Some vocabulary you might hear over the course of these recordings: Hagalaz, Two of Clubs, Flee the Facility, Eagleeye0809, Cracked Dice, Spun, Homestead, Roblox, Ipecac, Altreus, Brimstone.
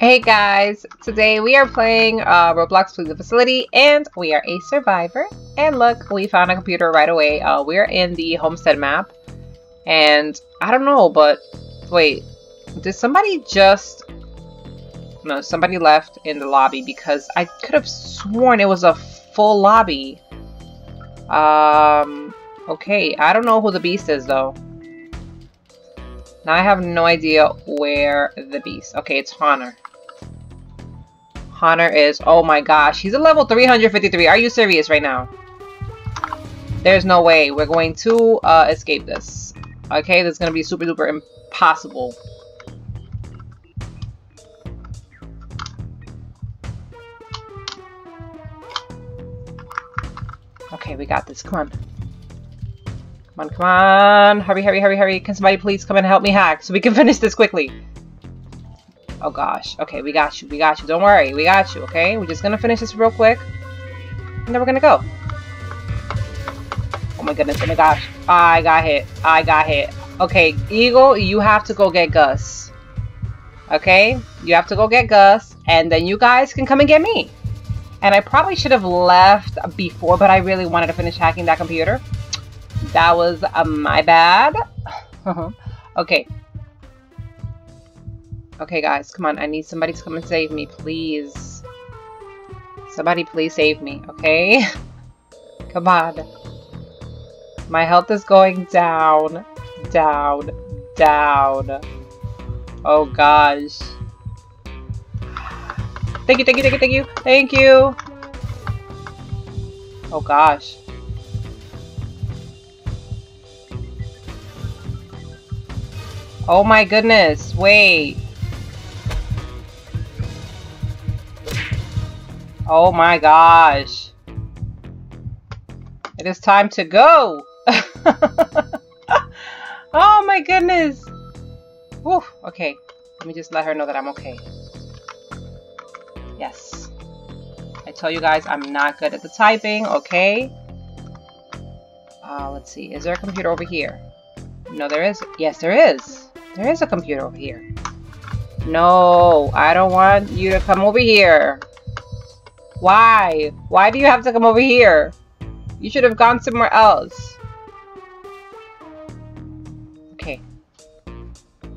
Hey guys, today we are playing Roblox Flee the Facility, and we are a survivor. And look, we found a computer right away. We are in the Homestead map, and I don't know, but wait, did somebody just... No, somebody left in the lobby because I could have sworn it was a full lobby. Okay, I don't know who the beast is though. Now I have no idea where the beast... Okay, it's Honor. Honor is... Oh my gosh, he's a level 353. Are you serious right now? There's no way. We're going to escape this. Okay, this is going to be super duper impossible. Okay, we got this. Come on. Come on, come on. Hurry, hurry, hurry, hurry. Can somebody please come and help me hack so we can finish this quickly? Oh gosh. Okay, we got you. We got you. Don't worry. We got you, okay? We're just gonna finish this real quick. And then we're gonna go. Oh my goodness. Oh my gosh. I got hit. I got hit. Okay, Eagle, you have to go get Gus. Okay? You have to go get Gus. And then you guys can come and get me. And I probably should have left before, but I really wanted to finish hacking that computer. That was my bad. Okay. Okay, guys, come on. I need somebody to come and save me, please. Somebody please save me, okay? Come on. My health is going down. Down. Down. Oh, gosh. Thank you, thank you, thank you, thank you. Thank you. Oh, gosh. Oh my goodness, wait. Oh my gosh. It is time to go. Oh my goodness. Whew. Okay, let me just let her know that I'm okay. Yes. I tell you guys I'm not good at the typing, okay? Let's see, is there a computer over here? No, there is. Yes, there is. There is a computer over here. No, I don't want you to come over here. Why? Why do you have to come over here? You should have gone somewhere else. Okay.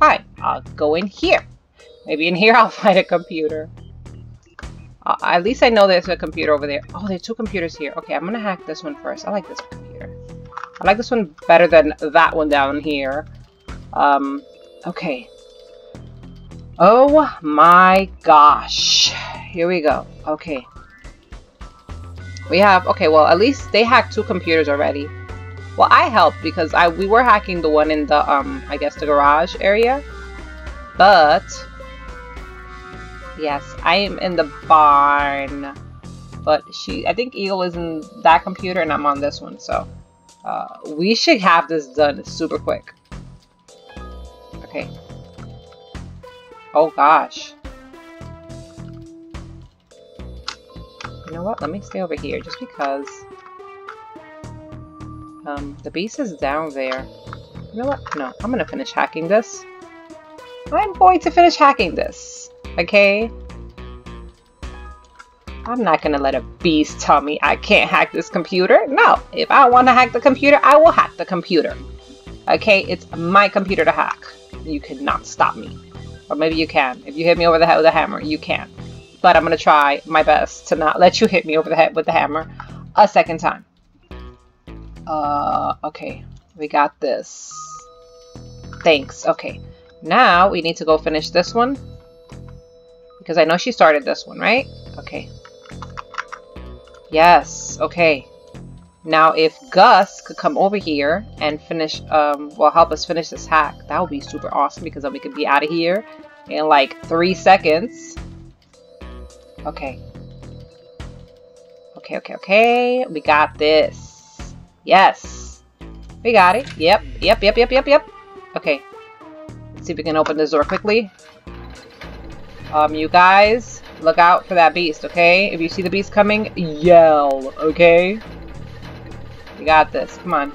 Fine. I'll go in here. Maybe in here I'll find a computer. At least I know there's a computer over there. Oh, there are two computers here. Okay, I'm gonna hack this one first. I like this computer. I like this one better than that one down here. Okay. Oh my gosh. Here we go. Okay. We have, okay, well, at least they hacked two computers already. Well, I helped because we were hacking the one in the, I guess the garage area. But, yes, I am in the barn. But I think Eagle is in that computer and I'm on this one, so. We should have this done super quick. Okay. Oh gosh. You know what? Let me stay over here just because. The beast is down there. You know what? No, I'm gonna finish hacking this. I'm going to finish hacking this. Okay? I'm not gonna let a beast tell me I can't hack this computer. No, if I want to hack the computer, I will hack the computer. Okay, it's my computer to hack. You cannot stop me. Or maybe you can. If you hit me over the head with a hammer, you can. But I'm gonna try my best to not let you hit me over the head with the hammer a second time. Okay, we got this. Thanks. Okay, now we need to go finish this one. Because I know she started this one, right? Okay. Yes, okay. Now if Gus could come over here and finish, well, help us finish this hack, that would be super awesome because then we could be out of here in like 3 seconds. Okay. Okay, okay, okay. We got this. Yes. We got it. Yep, yep, yep, yep, yep, yep. Okay. Let's see if we can open this door quickly. You guys... Look out for that beast, okay? If you see the beast coming, yell, okay? You got this. Come on.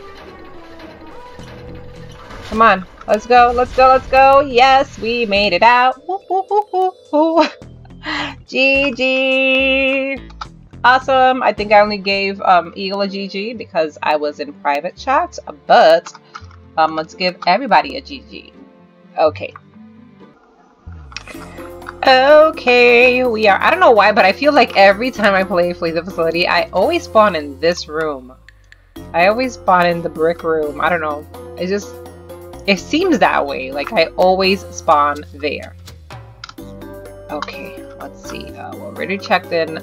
Come on. Let's go. Let's go. Let's go. Yes, we made it out. Whoop, whoop, whoop, whoop. helpful. GG. Awesome. I think I only gave Eagle a GG because I was in private chat, but let's give everybody a GG. Okay. Okay, we are. I don't know why, but I feel like every time I play Flee the Facility, I always spawn in this room. I always spawn in the brick room. I don't know. It just, it seems that way. Like, I always spawn there. Okay, let's see. We're already checked in.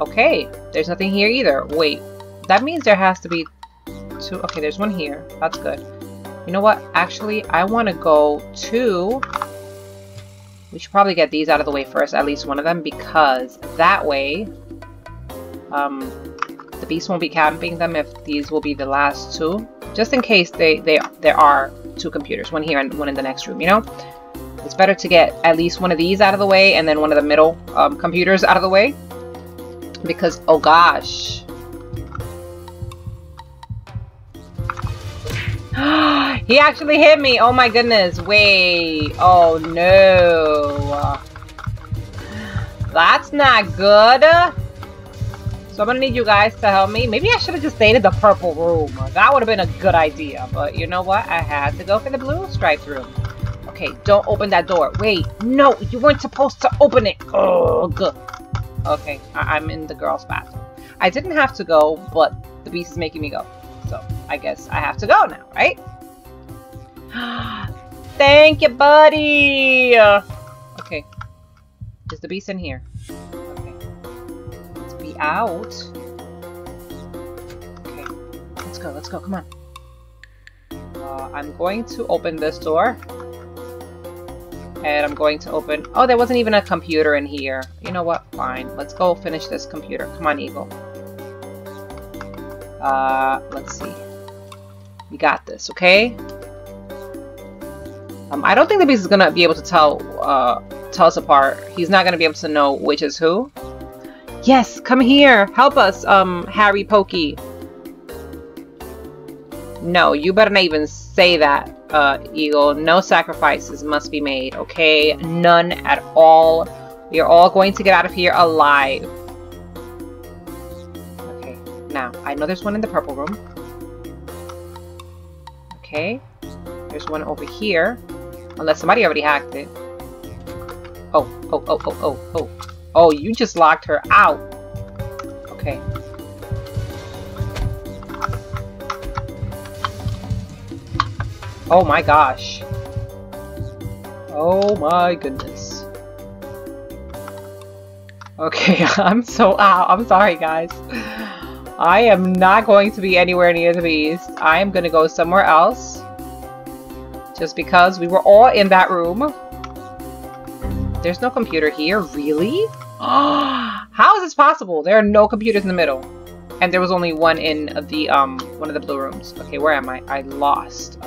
Okay, there's nothing here either. Wait, that means there has to be two. Okay, there's one here. That's good. You know what? Actually, I want to go to... We should probably get these out of the way first, at least one of them, because that way the beast won't be camping them if these will be the last two, just in case there are two computers, one here and one in the next room, you know? It's better to get at least one of these out of the way and then one of the middle computers out of the way, because, oh gosh. He actually hit me. Oh my goodness. Wait. Oh no. That's not good. So I'm gonna need you guys to help me. Maybe I should have just stayed in the purple room. That would have been a good idea. But you know what? I had to go for the blue striped room. Okay, don't open that door. Wait. No, you weren't supposed to open it. Oh, good. Okay, I'm in the girl's bathroom. I didn't have to go, but the beast is making me go. So I guess I have to go now, right? Thank you, buddy. Okay. Is the beast in here? Okay. Let's be out. Okay. Let's go. Let's go. Come on. I'm going to open this door. And I'm going to open... Oh, there wasn't even a computer in here. You know what? Fine. Let's go finish this computer. Come on, Eagle. Let's see. We got this, okay? I don't think the beast is gonna be able to tell us apart. He's not gonna be able to know which is who. Yes, come here, help us, Harry Pokey. No, you better not even say that, Eagle. No sacrifices must be made, okay? None at all. We are all going to get out of here alive. Now, I know there's one in the purple room. Okay. There's one over here. Unless somebody already hacked it. Oh, oh, oh, oh, oh, oh. Oh, you just locked her out. Okay. Oh my gosh. Oh my goodness. Okay, I'm so out. I'm sorry, guys. I am not going to be anywhere near the beast. I am going to go somewhere else. Just because we were all in that room. There's no computer here. Really? How is this possible? There are no computers in the middle. And there was only one in the, one of the blue rooms. Okay, where am I? I lost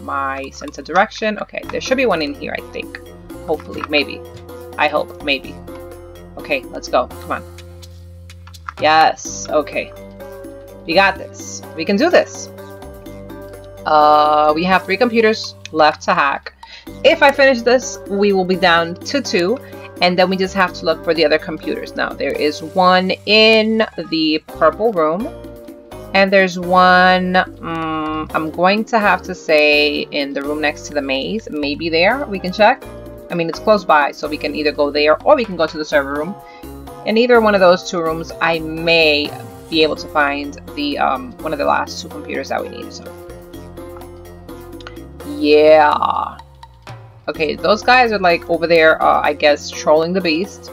my sense of direction. Okay, there should be one in here, I think. Hopefully. Maybe. I hope. Maybe. Okay, let's go. Come on. Yes. Okay. We got this. We can do this. We have 3 computers left to hack. If I finish this, we will be down to 2, and then we just have to look for the other computers. Now, there is one in the purple room, and there's one, I'm going to have to say, in the room next to the maze. Maybe there. We can check. I mean, it's close by, so we can either go there or we can go to the server room. In either one of those 2 rooms, I may be able to find the one of the last 2 computers that we need. So, yeah. Okay, those guys are like over there, I guess, trolling the beast.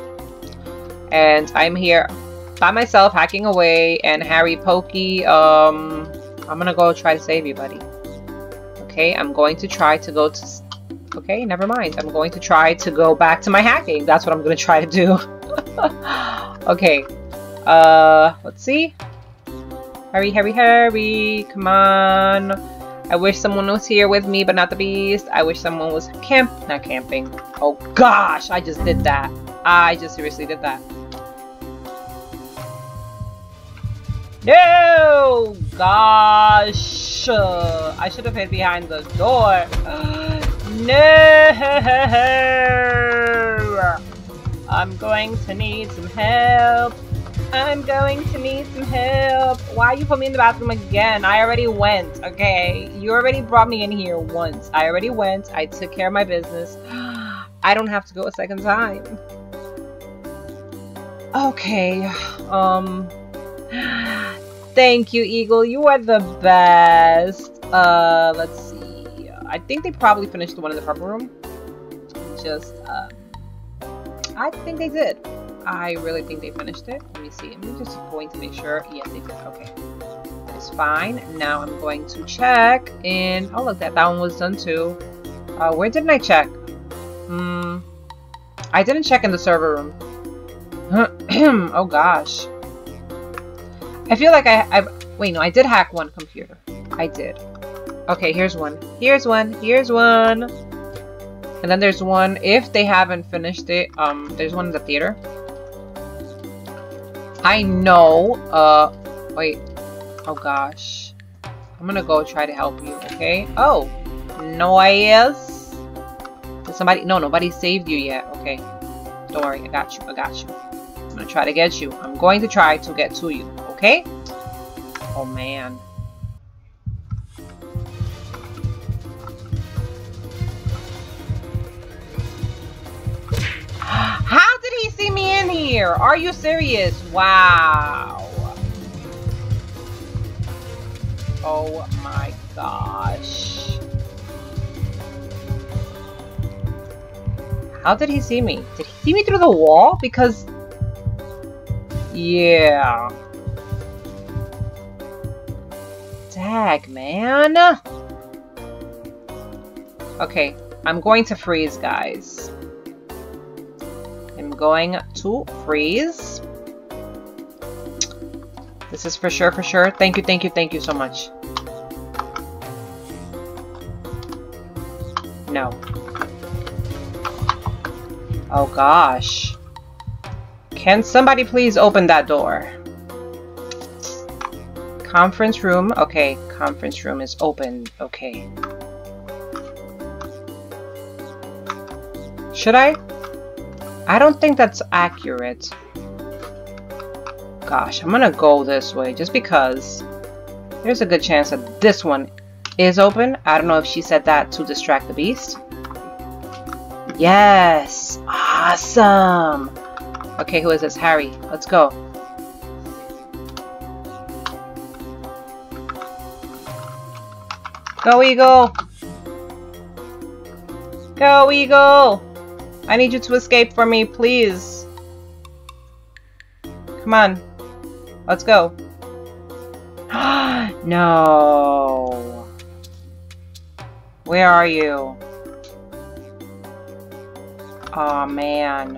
And I'm here by myself, hacking away. And Harry Pokey, I'm gonna go try to save you, buddy. Okay, I'm going to try to go to... Okay, never mind. I'm going to try to go back to my hacking. That's what I'm gonna try to do. Okay. Let's see. Hurry, hurry, hurry. Come on. I wish someone was here with me, but not the beast. I wish someone was not camping. Oh gosh, I just did that. I just seriously did that. No! Gosh. I should have hid behind the door. No! I'm going to need some help. I'm going to need some help. Why you put me in the bathroom again? I already went, okay? You already brought me in here once. I already went. I took care of my business. I don't have to go a second time. Okay. Thank you, Eagle. You are the best. Let's see. I think they probably finished the one in the purple room. Just, I think they did. I really think they finished it. Let me see. I'm just going to make sure. Yes, they did. Okay. It's fine. Now I'm going to check in. Oh, look, that one was done too. Where didn't I check? I didn't check in the server room. Oh, gosh. I feel like wait, no, I did hack one computer. I did. Okay, here's one. Here's one. Here's one. And then there's one, if they haven't finished it, there's one in the theater. I know, wait, oh gosh. I'm gonna go try to help you, okay? Oh, noise. Did somebody, no, nobody saved you yet, okay. Don't worry, I got you, I got you. I'm gonna try to get you. I'm going to try to get to you, okay? Oh man. How did he see me in here? Are you serious? Wow. Oh my gosh. How did he see me? Did he see me through the wall? Because... yeah. Dag, man. Okay. I'm going to freeze, guys. I'm going to freeze. This is for sure, for sure. Thank you, thank you, thank you so much. No. Oh gosh. Can somebody please open that door? Conference room. Okay, conference room is open. Okay. Should I don't think that's accurate. Gosh, I'm gonna go this way just because there's a good chance that this one is open. I don't know if she said that to distract the beast. Yes! Awesome! Okay, who is this? Harry. Let's go. Go, Eagle! Go, Eagle! I need you to escape from me, please. Come on. Let's go. No. Where are you? Oh, man.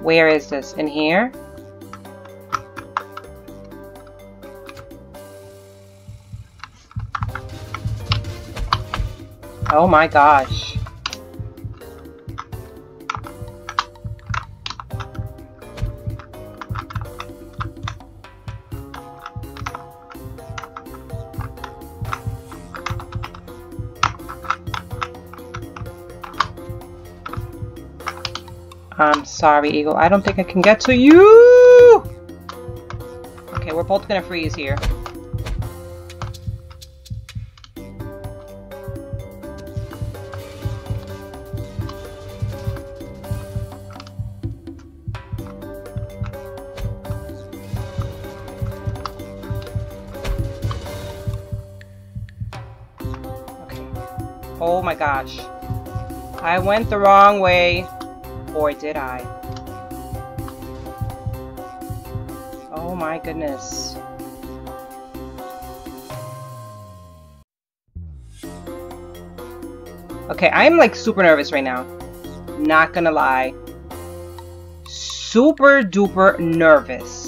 Where is this? In here? Oh my gosh. I'm sorry, Eagle. I don't think I can get to you. Okay, we're both gonna freeze here. Oh my gosh. I went the wrong way. Or did I? Oh my goodness. Okay, I'm like super nervous right now. Not gonna lie. Super duper nervous.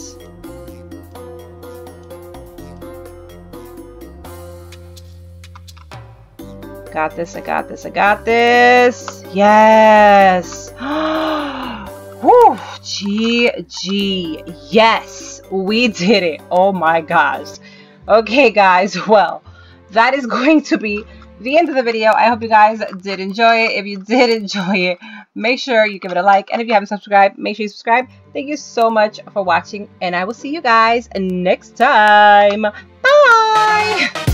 Got this, I got this, I got this. Yes. Woo, GG. Yes, we did it. Oh my gosh. Okay, guys. Well, that is going to be the end of the video. I hope you guys did enjoy it. If you did enjoy it, make sure you give it a like, and if you haven't subscribed, make sure you subscribe. Thank you so much for watching, and I will see you guys next time. Bye.